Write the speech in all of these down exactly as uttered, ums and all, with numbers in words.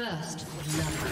First love.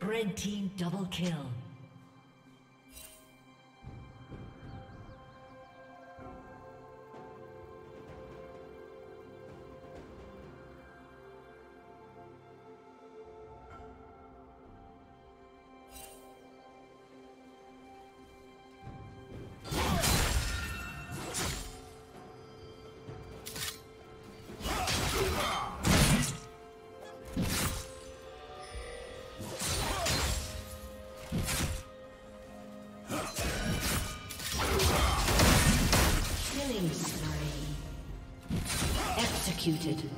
Red team double kill. executed.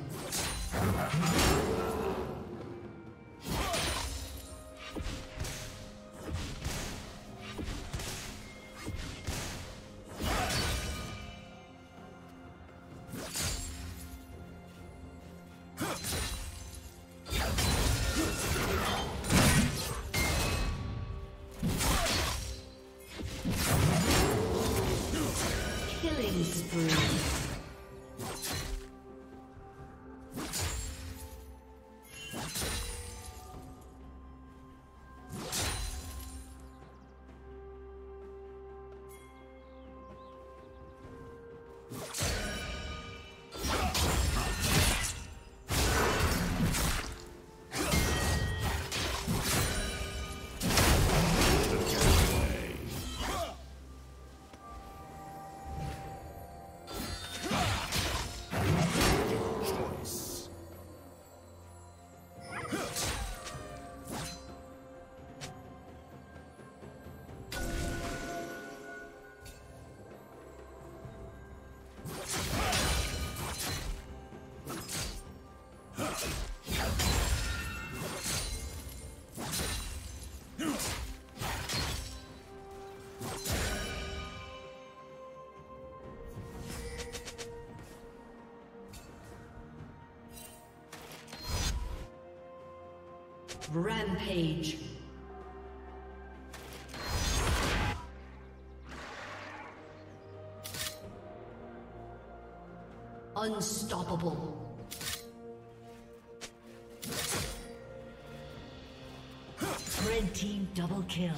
Rampage. Unstoppable. Red team double kill.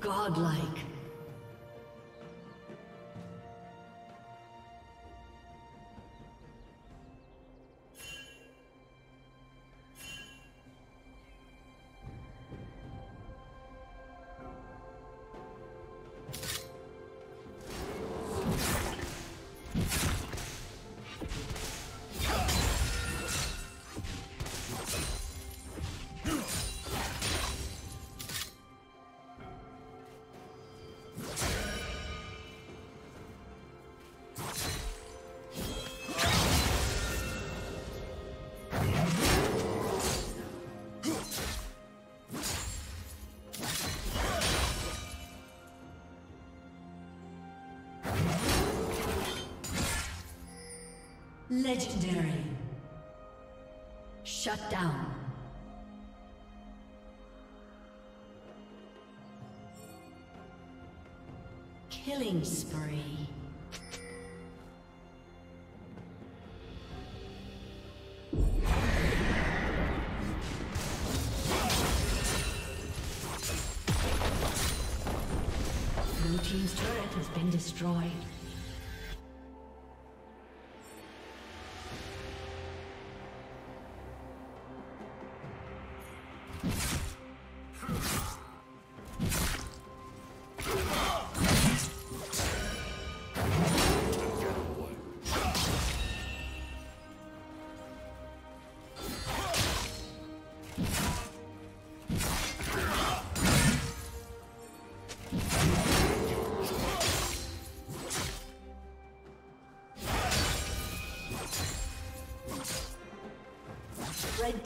Godlike. Legendary. Shut down. Killing spree. Blue team's turret has been destroyed. Red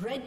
Red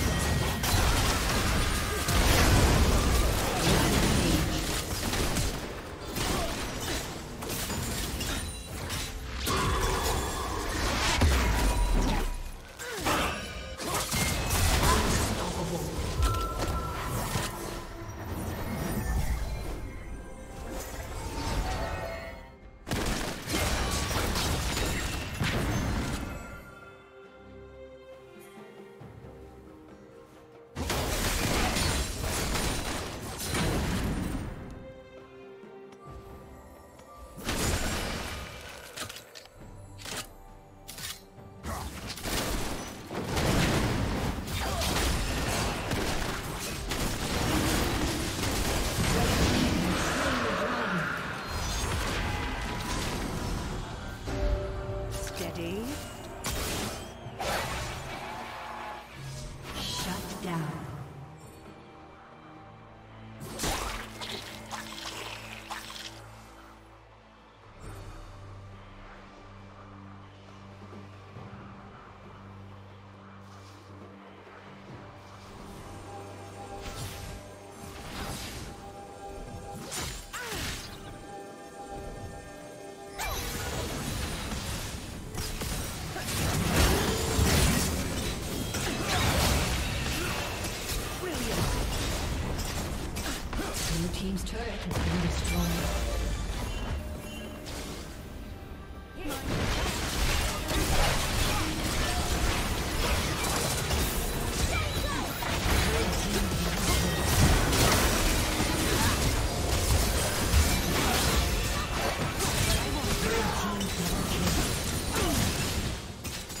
Team's turret has been destroyed.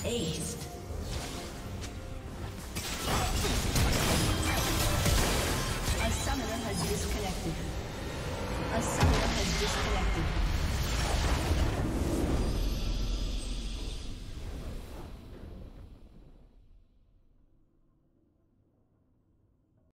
Ace.